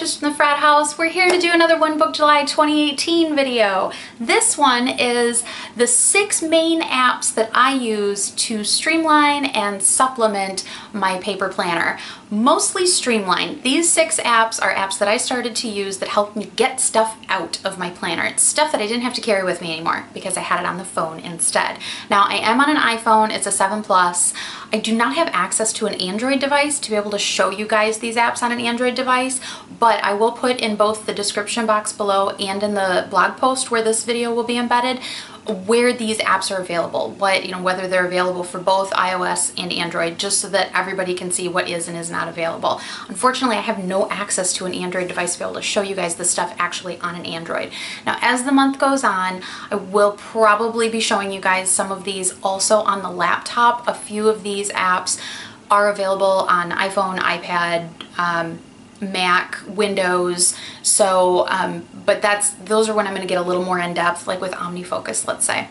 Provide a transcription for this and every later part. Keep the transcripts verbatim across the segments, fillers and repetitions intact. Duchess from the Frat House. We're here to do another One Book July twenty eighteen video. This one is the six main apps that I use to streamline and supplement my paper planner. Mostly streamline. These six apps are apps that I started to use that helped me get stuff out of my planner. It's stuff that I didn't have to carry with me anymore because I had it on the phone instead. Now I am on an iPhone, it's a seven plus. I do not have access to an Android device to be able to show you guys these apps on an Android device, but I will put in both the description box below and in the blog post where this video will be embedded where these apps are available, what you know, whether they're available for both iOS and Android, just so that everybody can see what is and is not available. Unfortunately, I have no access to an Android device to be able to show you guys this stuff actually on an Android. Now, as the month goes on, I will probably be showing you guys some of these also on the laptop. A few of these apps are available on iPhone, iPad, um, Mac, Windows, so um, but that's those are when I'm going to get a little more in depth, like with OmniFocus, let's say.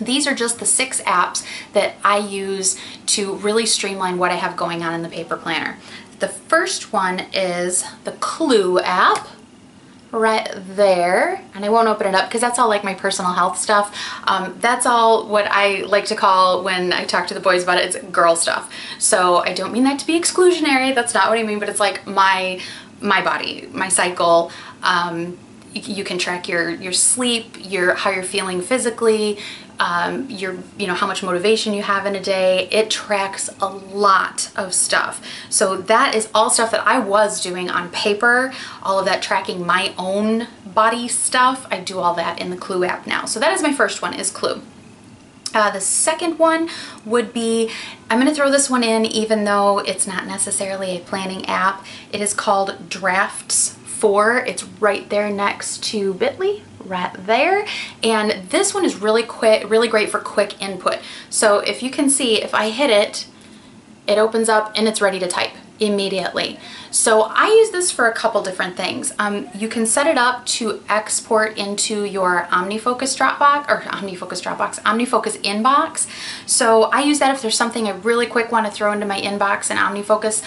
These are just the six apps that I use to really streamline what I have going on in the paper planner. The first one is the Clue app right there, and I won't open it up because that's all like my personal health stuff. Um, that's all what I like to call, when I talk to the boys about it, it's girl stuff. So I don't mean that to be exclusionary, that's not what I mean, but it's like my my body, my cycle. Um, you can track your your sleep, your how you're feeling physically, um, your you know how much motivation you have in a day. It tracks a lot of stuff. So that is all stuff that I was doing on paper, all of that tracking my own body stuff. I do all that in the Clue app now. So that is my first one, is Clue. Uh, the second one would be, I'm going to throw this one in even though it's not necessarily a planning app. It is called Drafts four. It's right there next to Bitly, right there. And this one is really quick, really great for quick input. So if you can see, if I hit it, it opens up and it's ready to type immediately. So I use this for a couple different things. Um, you can set it up to export into your OmniFocus Dropbox, or OmniFocus Dropbox, OmniFocus Inbox. So I use that if there's something I really quick want to throw into my inbox in OmniFocus,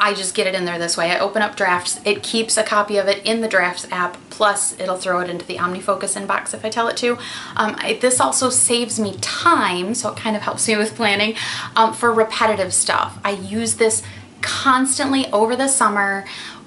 I just get it in there this way. I open up Drafts, it keeps a copy of it in the Drafts app, plus it'll throw it into the OmniFocus Inbox if I tell it to. Um, I, this also saves me time, so it kind of helps me with planning, um, for repetitive stuff. I use this constantly over the summer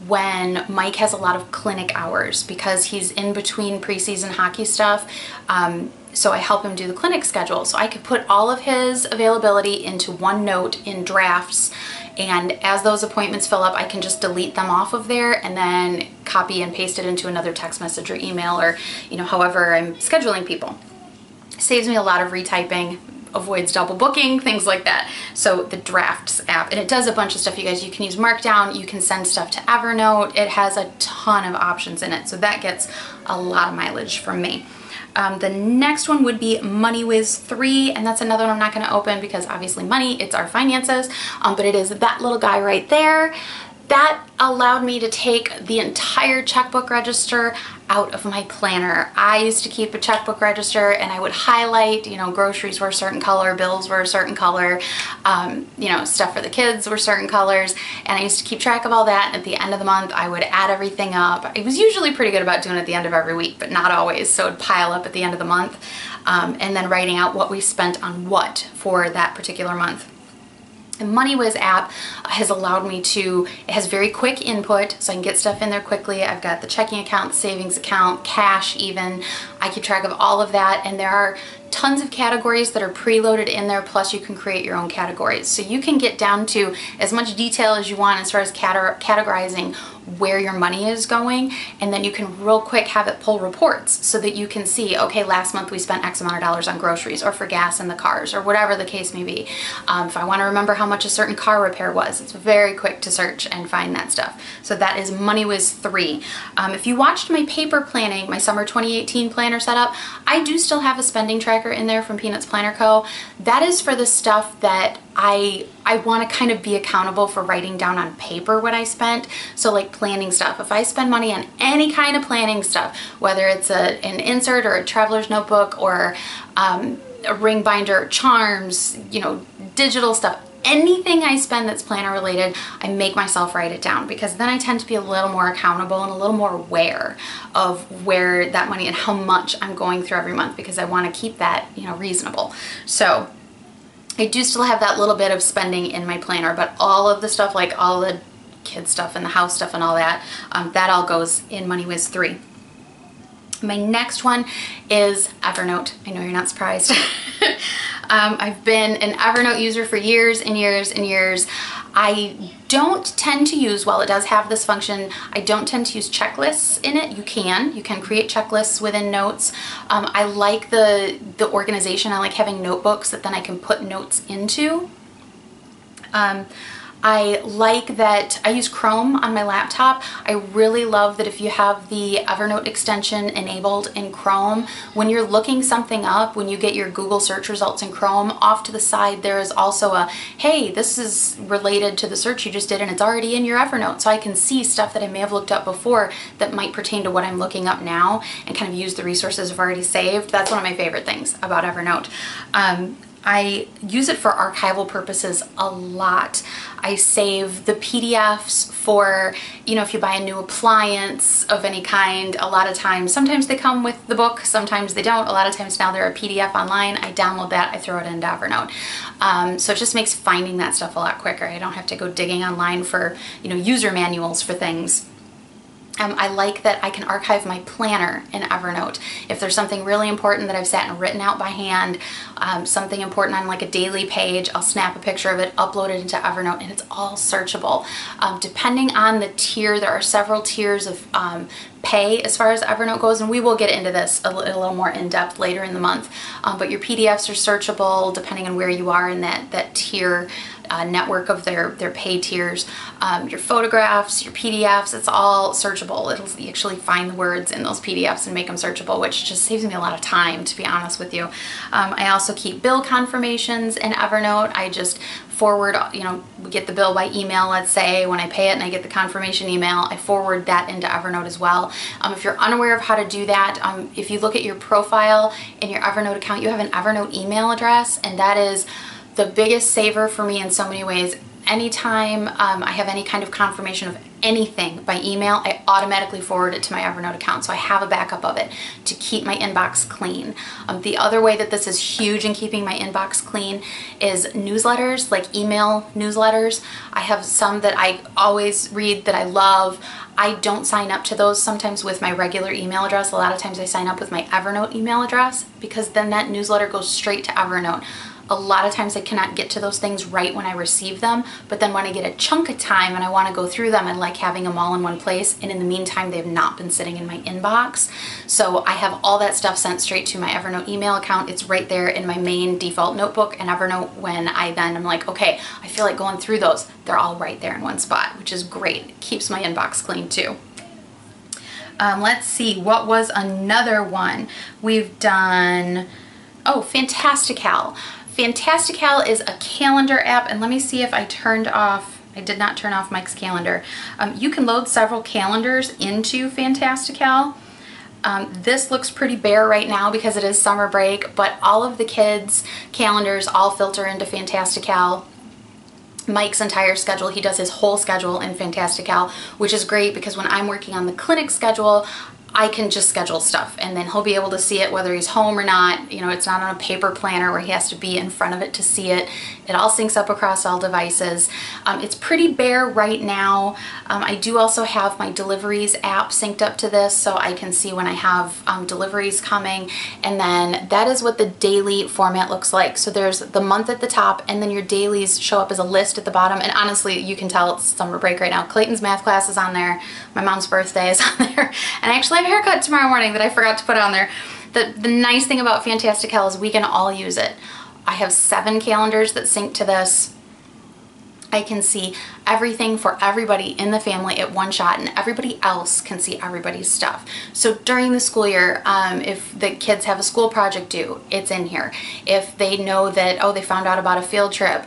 when Mike has a lot of clinic hours because he's in between preseason hockey stuff. Um, so I help him do the clinic schedule. So I could put all of his availability into OneNote in Drafts, and as those appointments fill up, I can just delete them off of there and then copy and paste it into another text message or email, or you know, however I'm scheduling people. Saves me a lot of retyping, avoids double booking, things like that. So the Drafts app, and it does a bunch of stuff, you guys. You can use Markdown, you can send stuff to Evernote. It has a ton of options in it, so that gets a lot of mileage from me. Um, the next one would be MoneyWiz three, and that's another one I'm not going to open because obviously money, it's our finances, um, but it is that little guy right there. That allowed me to take the entire checkbook register out of my planner. I used to keep a checkbook register and I would highlight, you know, groceries were a certain color, bills were a certain color, um, you know, stuff for the kids were certain colors, and I used to keep track of all that. At the end of the month, I would add everything up. I was usually pretty good about doing it at the end of every week, but not always, so it would pile up at the end of the month, um, and then writing out what we spent on what for that particular month. The MoneyWiz app has allowed me to, it has very quick input, so I can get stuff in there quickly. I've got the checking account, savings account, cash even. I keep track of all of that, and there are tons of categories that are preloaded in there, plus you can create your own categories. So you can get down to as much detail as you want as far as categorizing where your money is going, and then you can real quick have it pull reports so that you can see, okay, last month we spent X amount of dollars on groceries or for gas in the cars or whatever the case may be. Um, if I want to remember how much a certain car repair was, it's very quick to search and find that stuff. So that is MoneyWiz three. Um, if you watched my paper planning, my summer twenty eighteen planner setup, I do still have a spending tracker in there from Peanuts Planner Co. That is for the stuff that I I want to kind of be accountable for, writing down on paper what I spent. So like planning stuff, if I spend money on any kind of planning stuff, whether it's a, an insert or a traveler's notebook or um, a ring binder, charms, you know, digital stuff, anything I spend that's planner related, I make myself write it down, because then I tend to be a little more accountable and a little more aware of where that money and how much I'm going through every month, because I want to keep that, you know, reasonable. So I do still have that little bit of spending in my planner, but all of the stuff, like all the kid stuff and the house stuff and all that, um, that all goes in MoneyWiz three. My next one is Evernote. I know you're not surprised. um, I've been an Evernote user for years and years and years. I don't tend to use, while it does have this function, I don't tend to use checklists in it. You can. You can create checklists within notes. Um, I like the, the organization. I like having notebooks that then I can put notes into. Um, I like that I use Chrome on my laptop. I really love that if you have the Evernote extension enabled in Chrome, when you're looking something up, when you get your Google search results in Chrome, off to the side there is also a, hey, this is related to the search you just did and it's already in your Evernote. So I can see stuff that I may have looked up before that might pertain to what I'm looking up now, and kind of use the resources I've already saved. That's one of my favorite things about Evernote. Um, I use it for archival purposes a lot. I save the P D Fs for, you know, if you buy a new appliance of any kind, a lot of times, sometimes they come with the book, sometimes they don't. A lot of times now they're a P D F online. I download that, I throw it into Evernote. Um, so it just makes finding that stuff a lot quicker. I don't have to go digging online for, you know, user manuals for things. Um, I like that I can archive my planner in Evernote. If there's something really important that I've sat and written out by hand, um, something important on like a daily page, I'll snap a picture of it, upload it into Evernote, and it's all searchable. Um, depending on the tier, there are several tiers of um, pay as far as Evernote goes, and we will get into this a, a little more in depth later in the month. Um, but your P D Fs are searchable depending on where you are in that, that tier. Uh, network of their, their pay tiers. Um, your photographs, your P D Fs, it's all searchable. It'll you actually find the words in those P D Fs and make them searchable, which just saves me a lot of time, to be honest with you. Um, I also keep bill confirmations in Evernote. I just forward, you know, we get the bill by email, let's say, when I pay it and I get the confirmation email, I forward that into Evernote as well. Um, if you're unaware of how to do that, um, if you look at your profile in your Evernote account, you have an Evernote email address, and that is the biggest saver for me in so many ways. Anytime um, I have any kind of confirmation of anything by email, I automatically forward it to my Evernote account, so I have a backup of it to keep my inbox clean. Um, the other way that this is huge in keeping my inbox clean is newsletters, like email newsletters. I have some that I always read that I love. I don't sign up to those sometimes with my regular email address. A lot of times I sign up with my Evernote email address, because then that newsletter goes straight to Evernote. A lot of times I cannot get to those things right when I receive them, but then when I get a chunk of time and I want to go through them, I like having them all in one place, and in the meantime they have not been sitting in my inbox. So I have all that stuff sent straight to my Evernote email account. It's right there in my main default notebook in Evernote. When I then I'm like, okay, I feel like going through those, they're all right there in one spot, which is great. It keeps my inbox clean too. Um, let's see, what was another one we've done? Oh, Fantastical. Fantastical is a calendar app, and let me see if I turned off, I did not turn off Mike's calendar. Um, you can load several calendars into Fantastical. Um, this looks pretty bare right now because it is summer break, but all of the kids' calendars all filter into Fantastical. Mike's entire schedule, he does his whole schedule in Fantastical, which is great because when I'm working on the clinic schedule, I can just schedule stuff, and then he'll be able to see it whether he's home or not. You know, it's not on a paper planner where he has to be in front of it to see it. It all syncs up across all devices. Um, it's pretty bare right now. Um, I do also have my deliveries app synced up to this, so I can see when I have um, deliveries coming, and then that is what the daily format looks like. So there's the month at the top, and then your dailies show up as a list at the bottom, and honestly, you can tell it's summer break right now. Clayton's math class is on there, my mom's birthday is on there, and actually I have a haircut tomorrow morning that I forgot to put on there. The, the nice thing about Fantastical is we can all use it. I have seven calendars that sync to this. I can see everything for everybody in the family at one shot, and everybody else can see everybody's stuff. So during the school year, um, if the kids have a school project due, it's in here. If they know that, oh, they found out about a field trip,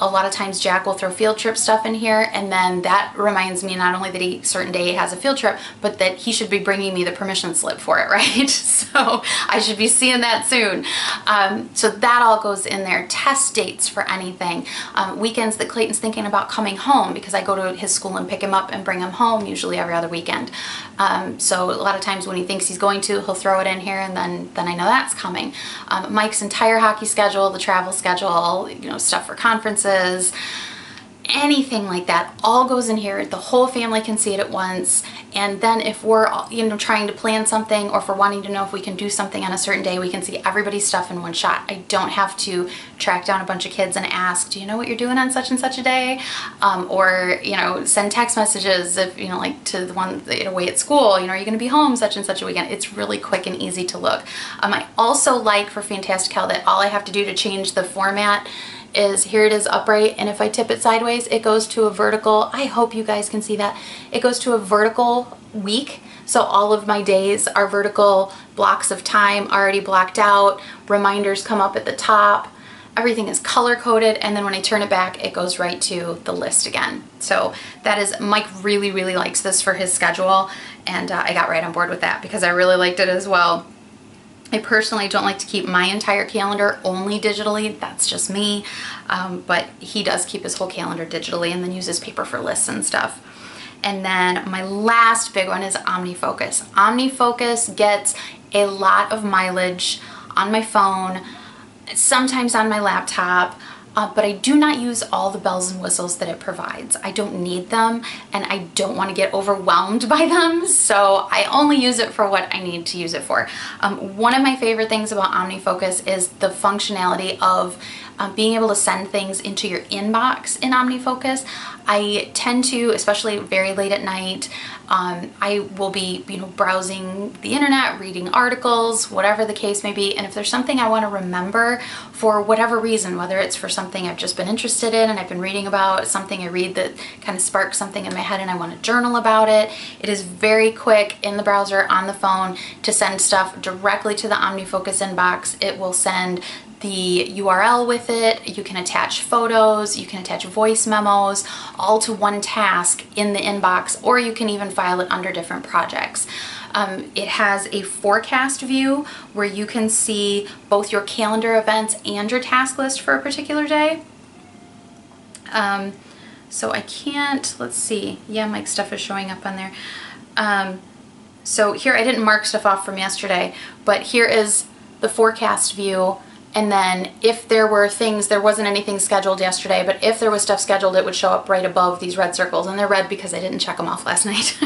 a lot of times Jack will throw field trip stuff in here, and then that reminds me not only that a certain day he has a field trip, but that he should be bringing me the permission slip for it, right? So I should be seeing that soon. Um, so that all goes in there. Test dates for anything. Um, weekends that Clayton's thinking about coming home, because I go to his school and pick him up and bring him home usually every other weekend. Um, so a lot of times when he thinks he's going to, he'll throw it in here, and then, then I know that's coming. Um, Mike's entire hockey schedule, the travel schedule, you know, stuff for conferences, anything like that all goes in here. The whole family can see it at once. And then if we're, you know, trying to plan something, or if we're wanting to know if we can do something on a certain day, we can see everybody's stuff in one shot. I don't have to track down a bunch of kids and ask, do you know what you're doing on such and such a day? Um, or, you know, send text messages if, you know, like to the one away at school, you know, are you going to be home such and such a weekend? It's really quick and easy to look. Um, I also like for Fantastical that all I have to do to change the format is here it is upright, and if I tip it sideways it goes to a vertical. I hope you guys can see that. It goes to a vertical week, so all of my days are vertical, blocks of time already blocked out, reminders come up at the top, everything is color coded, and then when I turn it back it goes right to the list again. So that is, Mike really really likes this for his schedule, and uh, I got right on board with that because I really liked it as well. I personally don't like to keep my entire calendar only digitally, that's just me, um, but he does keep his whole calendar digitally and then uses paper for lists and stuff. And then my last big one is OmniFocus. OmniFocus gets a lot of mileage on my phone, sometimes on my laptop, Uh, but I do not use all the bells and whistles that it provides. I don't need them, and I don't want to get overwhelmed by them, so I only use it for what I need to use it for. Um, one of my favorite things about OmniFocus is the functionality of um, being able to send things into your inbox in OmniFocus. I tend to, especially very late at night, um, I will be, you know, browsing the internet, reading articles, whatever the case may be, and if there's something I want to remember for whatever reason, whether it's for something I've just been interested in and I've been reading about, something I read that kind of sparks something in my head and I want to journal about it, it is very quick in the browser on the phone to send stuff directly to the OmniFocus inbox. It will send the U R L with it, you can attach photos, you can attach voice memos, all to one task in the inbox, or you can even file it under different projects. Um, it has a forecast view where you can see both your calendar events and your task list for a particular day. Um, so I can't, let's see, yeah, Mike's stuff is showing up on there. Um, so here, I didn't mark stuff off from yesterday, but here is the forecast view. And then if there were things, there wasn't anything scheduled yesterday, but if there was stuff scheduled, it would show up right above these red circles. And they're red because I didn't check them off last night.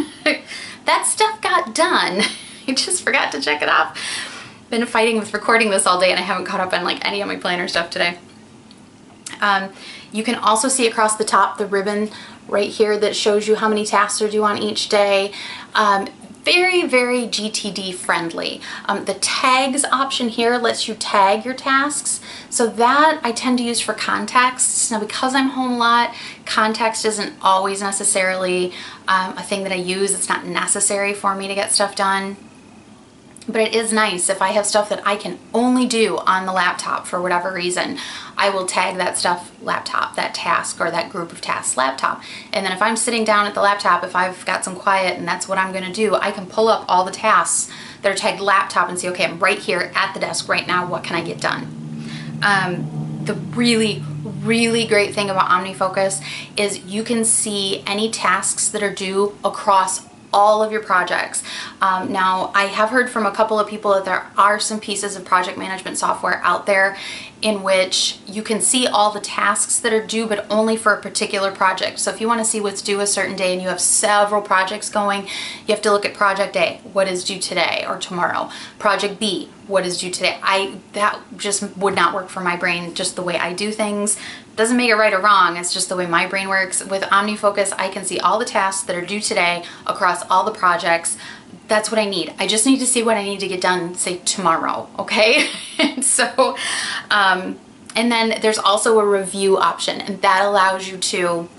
That stuff got done. I just forgot to check it off. Been fighting with recording this all day and I haven't caught up on like any of my planner stuff today. Um, you can also see across the top the ribbon right here that shows you how many tasks are due on each day. Um, Very, very G T D friendly. Um, the tags option here lets you tag your tasks. So that I tend to use for context. Now because I'm home a lot, context isn't always necessarily um, a thing that I use. It's not necessary for me to get stuff done. But it is nice if I have stuff that I can only do on the laptop for whatever reason. I will tag that stuff laptop, that task or that group of tasks laptop. And then if I'm sitting down at the laptop, if I've got some quiet and that's what I'm going to do, I can pull up all the tasks that are tagged laptop and see, okay, I'm right here at the desk right now. What can I get done? Um, the really, really great thing about OmniFocus is you can see any tasks that are due across all all of your projects. Um, now I have heard from a couple of people that there are some pieces of project management software out there in which you can see all the tasks that are due but only for a particular project. So if you want to see what's due a certain day and you have several projects going, you have to look at project A, what is due today or tomorrow, project B, what is due today. I that just would not work for my brain, just the way I do things. Doesn't make it right or wrong, it's just the way my brain works. With OmniFocus, I can see all the tasks that are due today across all the projects. That's what I need. I just need to see what I need to get done, say, tomorrow, okay? And so, um, and then there's also a review option, and that allows you to,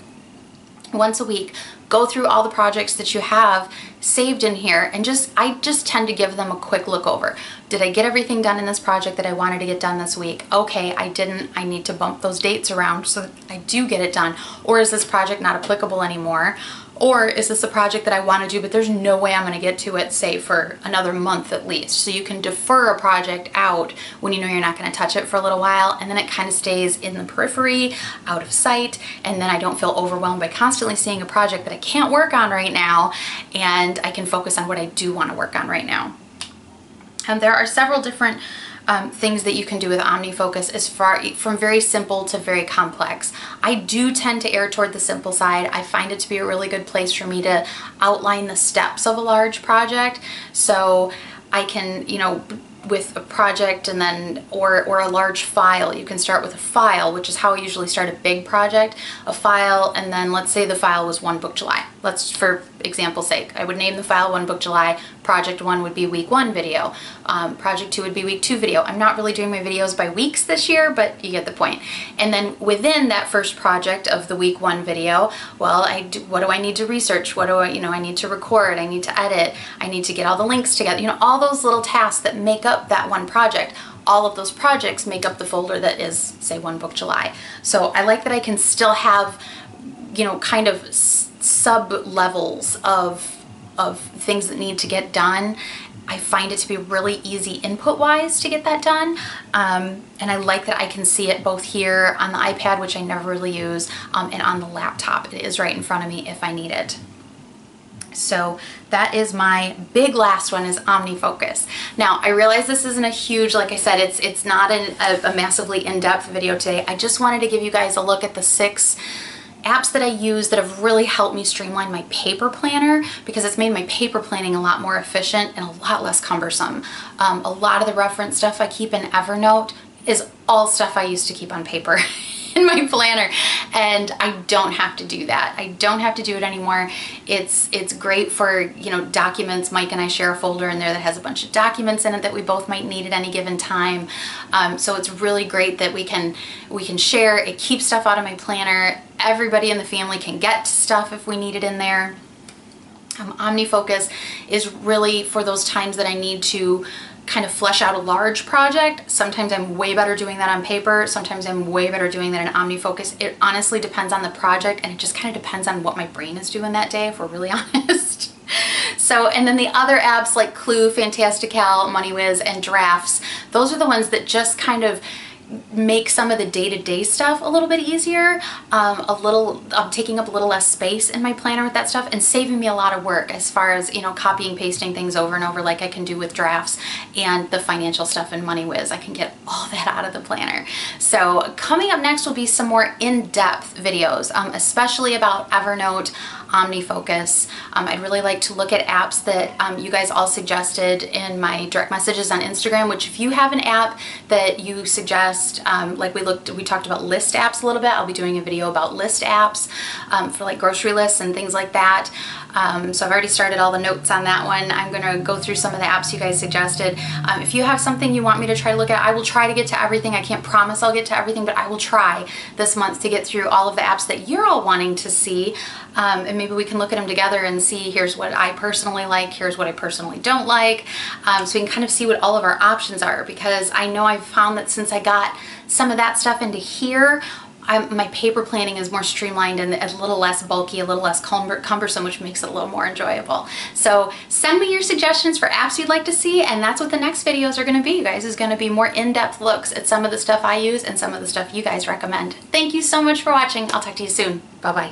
once a week, go through all the projects that you have saved in here, and just I just tend to give them a quick look over. Did I get everything done in this project that I wanted to get done this week? Okay, I didn't. I need to bump those dates around so that I do get it done. Or is this project not applicable anymore? Or is this a project that I want to do, but there's no way I'm going to get to it, say, for another month at least? So you can defer a project out when you know you're not going to touch it for a little while, and then it kind of stays in the periphery, out of sight, and then I don't feel overwhelmed by constantly seeing a project that I can't work on right now, and I can focus on what I do want to work on right now. And there are several different Um, things that you can do with OmniFocus, as far from very simple to very complex. I do tend to err toward the simple side. I find it to be a really good place for me to outline the steps of a large project, so I can, you know, with a project and then or or a large file. You can start with a file, which is how I usually start a big project, a file, and then let's say the file was One Book July. Let's, for example's sake, I would name the file One Book July. Project one would be week one video. Um, project two would be week two video. I'm not really doing my videos by weeks this year, but you get the point. And then within that first project of the week one video, well, I do, what do I need to research? What do I, you know, I need to record, I need to edit, I need to get all the links together, you know, all those little tasks that make up that one project. All of those projects make up the folder that is, say, One Book July. So I like that I can still have, you know, kind of sub levels of of things that need to get done. I find it to be really easy input-wise to get that done, um, and I like that I can see it both here on the iPad, which I never really use, um, and on the laptop. It is right in front of me if I need it. So that is my big last one, is OmniFocus. Now, I realize this isn't a huge, like I said, it's it's not an, a, a massively in-depth video today. I just wanted to give you guys a look at the six apps that I use that have really helped me streamline my paper planner, because it's made my paper planning a lot more efficient and a lot less cumbersome. Um, a lot of the reference stuff I keep in Evernote is all stuff I used to keep on paper in my planner, and I don't have to do that. I don't have to do it anymore. It's it's great for, you know, documents. Mike and I share a folder in there that has a bunch of documents in it that we both might need at any given time. Um, so it's really great that we can we can share. It keeps stuff out of my planner. Everybody in the family can get stuff if we need it in there. Um, OmniFocus is really for those times that I need to kind of flesh out a large project. Sometimes I'm way better doing that on paper. Sometimes I'm way better doing that in OmniFocus. It honestly depends on the project, and it just kind of depends on what my brain is doing that day, if we're really honest. So, and then the other apps like Clue, Fantastical, MoneyWiz, and Drafts, those are the ones that just kind of make some of the day-to-day stuff a little bit easier, um, a little, I'm taking up a little less space in my planner with that stuff, and saving me a lot of work as far as, you know, copying, pasting things over and over like I can do with Drafts and the financial stuff in MoneyWiz. I can get all that out of the planner. So coming up next will be some more in-depth videos, um, especially about Evernote, OmniFocus. Um, I'd really like to look at apps that um, you guys all suggested in my direct messages on Instagram, which if you have an app that you suggest, um, like we looked, we talked about list apps a little bit. I'll be doing a video about list apps um, for like grocery lists and things like that. Um, so I've already started all the notes on that one. I'm going to go through some of the apps you guys suggested. Um, if you have something you want me to try to look at, I will try to get to everything. I can't promise I'll get to everything, but I will try this month to get through all of the apps that you're all wanting to see. Um, and maybe we can look at them together and see, here's what I personally like, here's what I personally don't like. Um, so we can kind of see what all of our options are, because I know I've found that since I got some of that stuff into here, I'm, my paper planning is more streamlined and a little less bulky, a little less cumbersome, which makes it a little more enjoyable. So send me your suggestions for apps you'd like to see, and that's what the next videos are going to be, you guys, is going to be more in-depth looks at some of the stuff I use and some of the stuff you guys recommend. Thank you so much for watching. I'll talk to you soon. Bye-bye.